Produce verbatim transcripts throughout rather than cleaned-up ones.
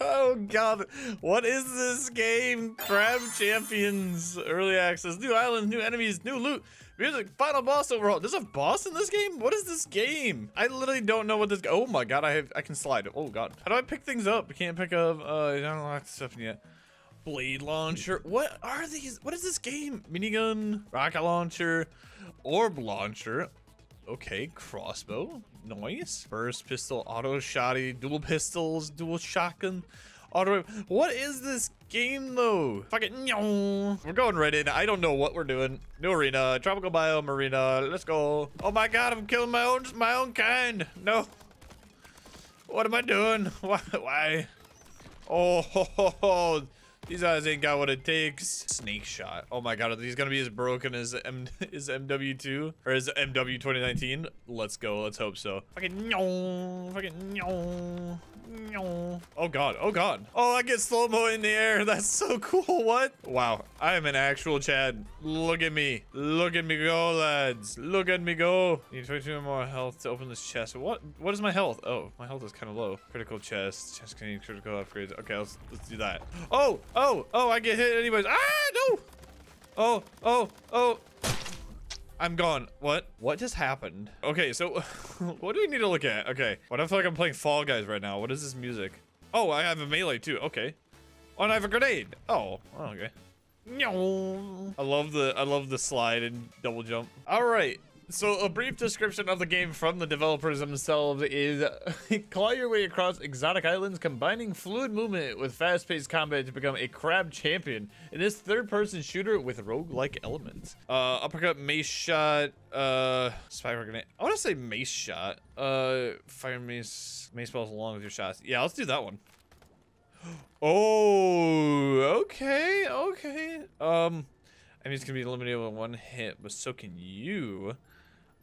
Oh god, what is this game? Crab Champions, early access, new islands, new enemies, new loot, music, final boss overhaul. There's a boss in this game? What is this game? I literally don't know what this. Oh my god, I have. I can slide. Oh god, how do I pick things up? I can't pick up. Uh, I don't like stuff yet. Blade launcher. What are these? What is this game? Minigun, rocket launcher, orb launcher. Okay, crossbow, nice. Burst pistol, auto shotty, dual pistols, dual shotgun, auto. What is this game though? Fuck it, we're going right in. I don't know what we're doing. New arena, tropical biome arena. Let's go. Oh my god, I'm killing my own my own kind. No. What am I doing? Why? Why? Oh, ho, ho, ho. These guys ain't got what it takes. Snake shot. Oh my god, are these gonna be as broken as M is M W two or is M W twenty nineteen? Let's go. Let's hope so. Fucking no. Fucking no. No. Oh god. Oh god. Oh, I get slow mo in the air. That's so cool. What? Wow. I am an actual Chad. Look at me. Look at me go, lads. Look at me go. Need twenty-two more health to open this chest. What? What is my health? Oh, my health is kind of low. Critical chest. Chest can need critical upgrades. Okay, let's let's do that. Oh. Oh, oh, I get hit anyways. Ah, no. Oh, oh, oh. I'm gone. What? What just happened? Okay, so what do we need to look at? Okay. What if I feel like I'm playing Fall Guys right now? What is this music? Oh, I have a melee too. Okay. Oh, and I have a grenade. Oh, oh okay. No. I love the, I love the slide and double jump. All right. So a brief description of the game from the developers themselves is claw your way across exotic islands, combining fluid movement with fast-paced combat to become a crab champion in this third-person shooter with roguelike elements. Uh, uppercut, mace shot, uh, spiral grenade. I want to say mace shot. Uh, fire mace, mace balls along with your shots. Yeah, let's do that one. Oh, okay, okay. Um, I mean, it's going to be eliminated with one hit, but so can you.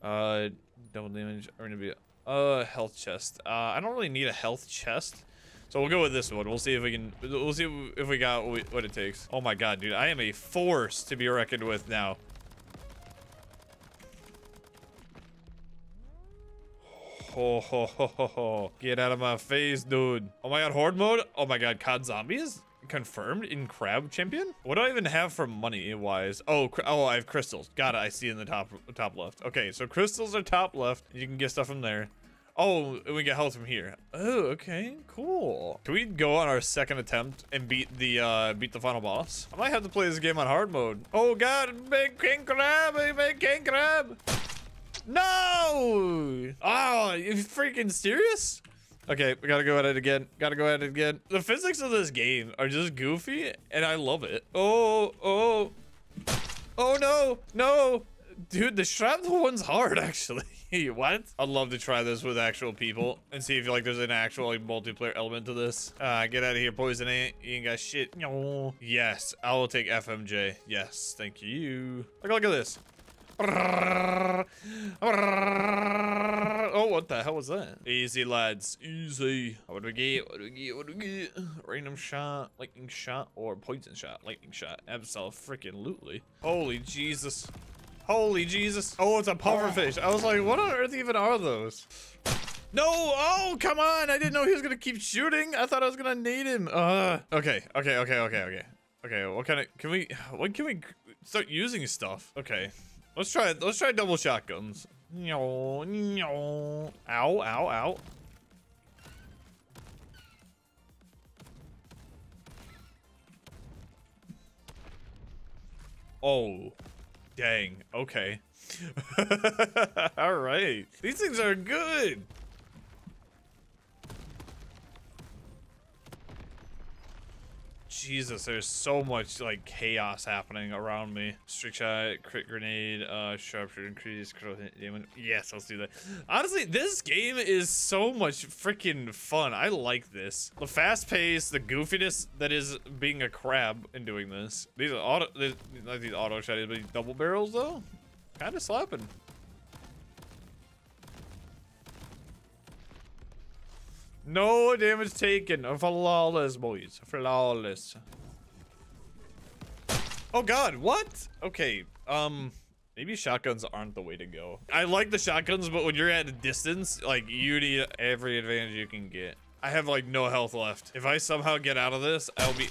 Uh, double damage. Or gonna be a health chest. Uh, I don't really need a health chest, so we'll go with this one. We'll see if we can. We'll see if we got what, we, what it takes. Oh my god, dude! I am a force to be reckoned with now. Ho ho ho ho ho! Get out of my face, dude! Oh my god, horde mode! Oh my god, C O D zombies confirmed in Crab Champion. What do I even have for money wise? Oh, oh, I have crystals. Got it. I see in the top top left. Okay, so crystals are top left. You can get stuff from there. Oh, and we get health from here. Oh, okay, cool. Can we go on our second attempt and beat the uh, beat the final boss? I might have to play this game on hard mode. Oh god, big king crab, big king crab. No! Oh, you freaking serious? Okay, we gotta go at it again. Gotta go at it again. The physics of this game are just goofy, and I love it. Oh, oh. Oh, no. No. Dude, the shrapnel one's hard, actually. What? I'd love to try this with actual people and see if like there's an actual like multiplayer element to this. Uh, get out of here, poison ant. You ain't got shit. No. Yes, I will take F M J. Yes, thank you. Look, look at this. Oh, what the hell was that? Easy, lads. Easy. What do we get? What do we get? What do we get? Random shot, lightning shot, or poison shot, lightning shot. Absolutely freaking lootly. Holy Jesus. Holy Jesus. Oh, it's a pufferfish. I was like, what on earth even are those? No! Oh, come on! I didn't know he was gonna keep shooting. I thought I was gonna need him. Uh. Okay. Okay. Okay. Okay. Okay. Okay. What kind of? Can we? When can we start using stuff? Okay. Let's try it. Let's try double shotguns. No, no. Ow, ow, ow. Oh, dang. Okay. All right. These things are good. Jesus, there's so much like chaos happening around me. Strict shot, crit grenade, uh, sharpshooter increase, critical hit damage. Yes, let's do that. Honestly, this game is so much freaking fun. I like this. The fast pace, the goofiness that is being a crab and doing this. These are auto, these, not these auto shotties, but these double barrels though, kind of slapping. No damage taken. Flawless, boys. Flawless. Oh god, what? Okay, um, maybe shotguns aren't the way to go. I like the shotguns, but when you're at a distance, like, you need every advantage you can get. I have like no health left. If I somehow get out of this, I'll be...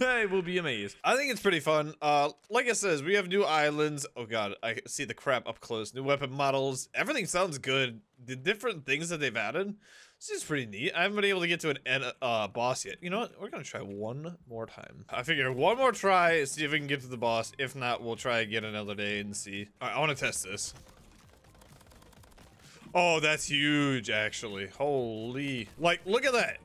I will be amazed. I think it's pretty fun. Uh, like I says, we have new islands. Oh god, I see the crap up close. New weapon models. Everything sounds good. The different things that they've added. This is pretty neat. I haven't been able to get to an end uh, boss yet. You know what? We're gonna try one more time. I figure one more try, see if we can get to the boss. If not, we'll try again another day and see. All right, I want to test this. Oh, that's huge, actually. Holy. Like, look at that.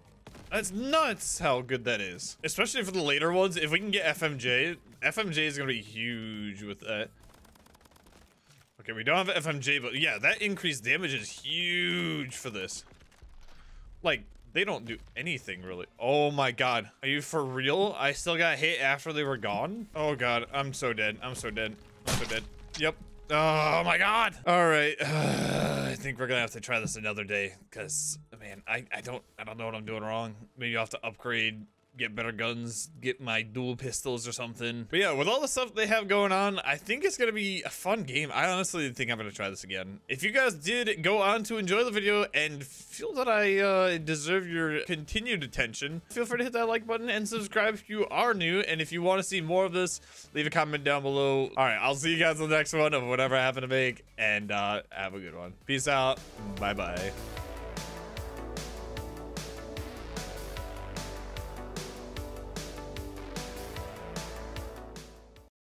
That's nuts how good that is. Especially for the later ones. If we can get F M J, F M J is going to be huge with that. Okay, we don't have F M J, but yeah, that increased damage is huge for this. Like, they don't do anything really. Oh my god. Are you for real? I still got hit after they were gone? Oh god, I'm so dead. I'm so dead. I'm so dead. Yep. Oh my god. All right. I think we're gonna have to try this another day because man, I, I don't I don't know what I'm doing wrong. Maybe I'll have to upgrade, get better guns, get my dual pistols or something. But yeah, with all the stuff they have going on, I think it's gonna be a fun game. I honestly think I'm gonna try this again. If you guys did go on to enjoy the video and feel that I uh, deserve your continued attention, feel free to hit that like button and subscribe if you are new. And if you want to see more of this, leave a comment down below. All right, I'll see you guys in the next one of whatever I happen to make, and uh, have a good one. Peace out. Bye bye.